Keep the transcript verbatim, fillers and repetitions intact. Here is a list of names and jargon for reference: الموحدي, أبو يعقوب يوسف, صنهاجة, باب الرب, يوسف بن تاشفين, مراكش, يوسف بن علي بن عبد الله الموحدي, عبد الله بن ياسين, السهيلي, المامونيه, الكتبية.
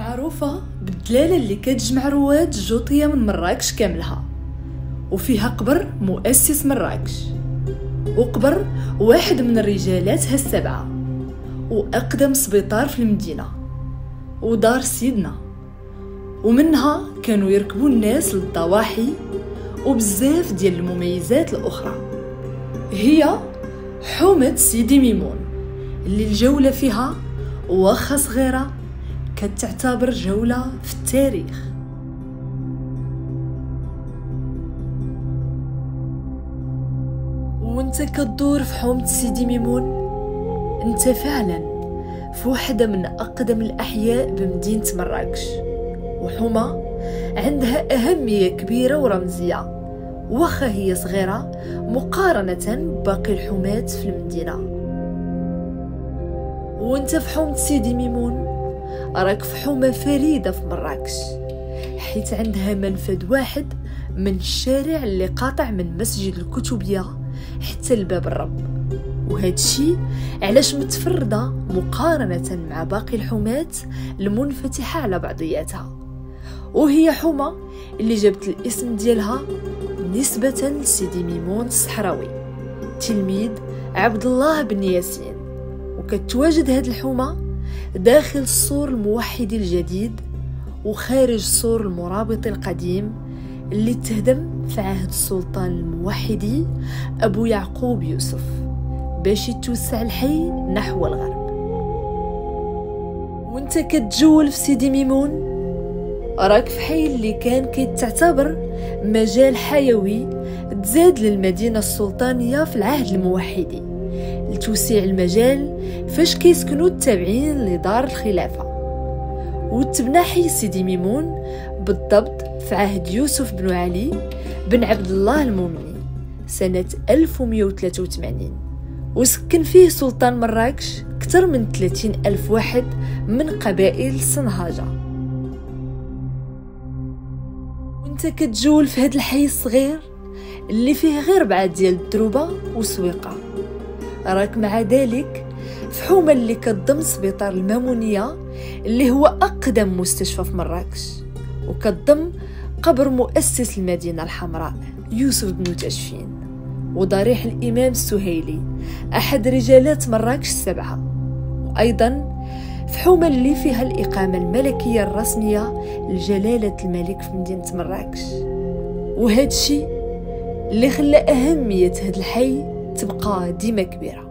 معروفة بالدلالة اللي كتجمع رواد الجوطية من مراكش كاملها، وفيها قبر مؤسس مراكش، وقبر واحد من الرجالات هالسبعة، وأقدم سبيطار في المدينة، ودار سيدنا، ومنها كانوا يركبوا الناس للضواحي، وبزاف ديال المميزات الأخرى. هي حومة سيدي ميمون اللي الجولة فيها واخا صغيرة كتعتبر جولة في التاريخ. وانت كتدور في حومة سيدي ميمون انت فعلا في وحدة من أقدم الأحياء بمدينة مراكش، وحومة عندها أهمية كبيرة ورمزية واخا هي صغيرة مقارنة بباقي الحومات في المدينة. وانت في حومة سيدي ميمون راك في حومة فريدة في مراكش، حيث عندها منفذ واحد من الشارع اللي قاطع من مسجد الكتبية حتى لباب الرب، وهادشي علاش متفردة مقارنة مع باقي الحومات المنفتحة على بعضياتها. وهي حومة اللي جابت الاسم ديالها نسبة لسيدي ميمون الصحراوي تلميذ عبد الله بن ياسين. وكتواجد هاد الحومة داخل السور الموحدي الجديد وخارج السور المرابط القديم اللي تهدم في عهد السلطان الموحدي أبو يعقوب يوسف باش يتوسع الحي نحو الغرب. وانت كتجول في سيدي ميمون راك في حي اللي كان كيتعتبر مجال حيوي تزاد للمدينة السلطانية في العهد الموحدي لتوسيع المجال فاش كيسكنوا التابعين لدار الخلافة، وتبنى حي سيدي ميمون بالضبط في عهد يوسف بن علي بن عبد الله الموحدي سنة ألف ومئة وثلاثة وثمانين، وسكن فيه سلطان مراكش أكثر من ثلاثين ألف واحد من قبائل صنهاجة. انت كتجول في هاد الحي الصغير اللي فيه غير بعض ديال الدروبه وسويقه، راك مع ذلك في حومه اللي كتضم سبيطار المامونيه اللي هو اقدم مستشفى في مراكش، وكتضم قبر مؤسس المدينه الحمراء يوسف بن تاشفين، وضريح الامام السهيلي احد رجالات مراكش السبعه. وايضا في حومة اللي فيها الإقامة الملكية الرسمية لجلالة الملك في مدينة مراكش، وهادشي اللي خلى أهمية هاد الحي تبقى ديما كبيرة.